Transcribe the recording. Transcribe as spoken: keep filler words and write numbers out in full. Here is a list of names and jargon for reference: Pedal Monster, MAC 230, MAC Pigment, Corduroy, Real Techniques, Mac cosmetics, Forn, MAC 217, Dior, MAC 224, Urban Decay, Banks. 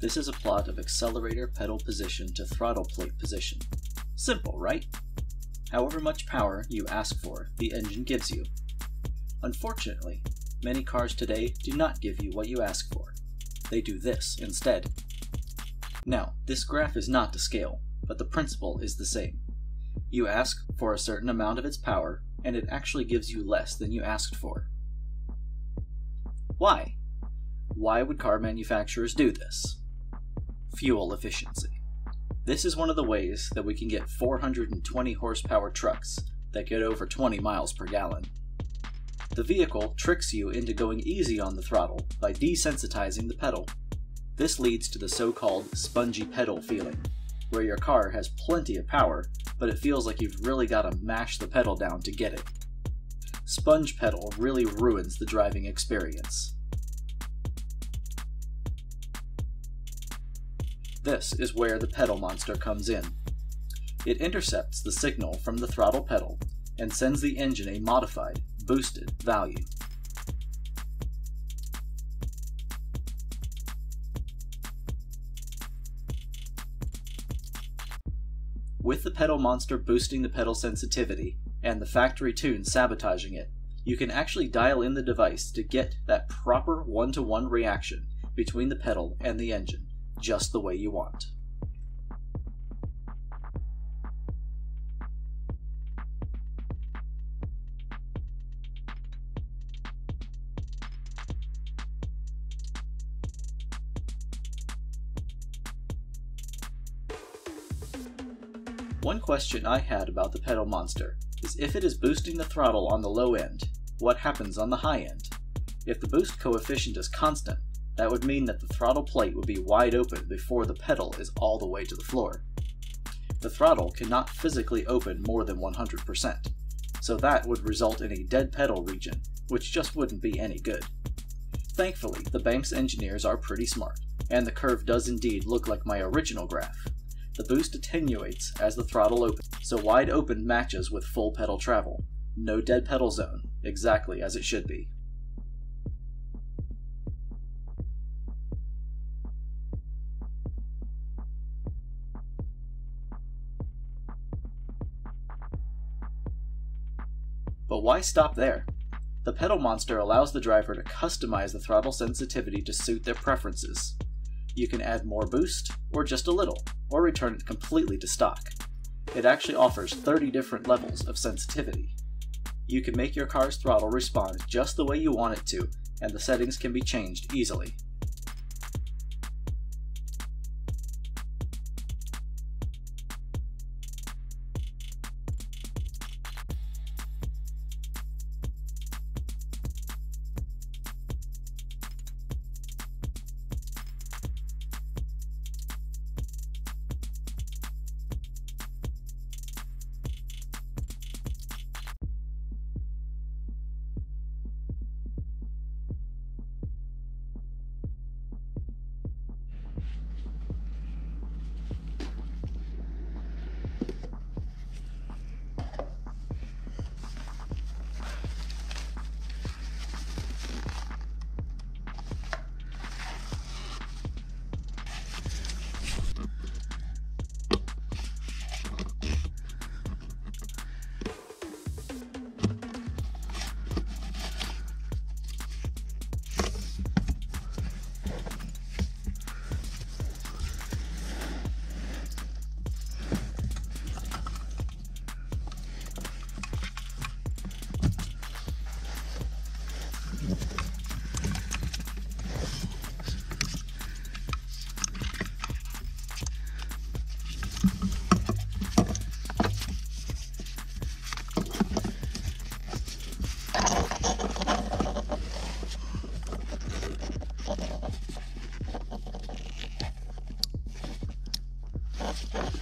This is a plot of accelerator pedal position to throttle plate position. Simple, right? However much power you ask for, the engine gives you. Unfortunately, many cars today do not give you what you ask for. They do this instead. Now, this graph is not to scale, but the principle is the same. You ask for a certain amount of its power, and it actually gives you less than you asked for. Why? Why would car manufacturers do this? Fuel efficiency. This is one of the ways that we can get four hundred twenty horsepower trucks that get over twenty miles per gallon. The vehicle tricks you into going easy on the throttle by desensitizing the pedal. This leads to the so-called spongy pedal feeling, where your car has plenty of power, but it feels like you've really got to mash the pedal down to get it. Sponge pedal really ruins the driving experience. This is where the pedal monster comes in. It intercepts the signal from the throttle pedal and sends the engine a modified, boosted value. With the pedal monster boosting the pedal sensitivity and the factory tune sabotaging it, you can actually dial in the device to get that proper one-to-one reaction between the pedal and the engine, just the way you want. One question I had about the pedal monster is if it is boosting the throttle on the low end, what happens on the high end? If the boost coefficient is constant, that would mean that the throttle plate would be wide open before the pedal is all the way to the floor. The throttle cannot physically open more than one hundred percent, so that would result in a dead pedal region, which just wouldn't be any good. Thankfully, the Banks engineers are pretty smart, and the curve does indeed look like my original graph. The boost attenuates as the throttle opens, so wide open matches with full pedal travel. No dead pedal zone, exactly as it should be. But why stop there? The pedal monster allows the driver to customize the throttle sensitivity to suit their preferences. You can add more boost, or just a little, or return it completely to stock. It actually offers thirty different levels of sensitivity. You can make your car's throttle respond just the way you want it to, and the settings can be changed easily. Let's go.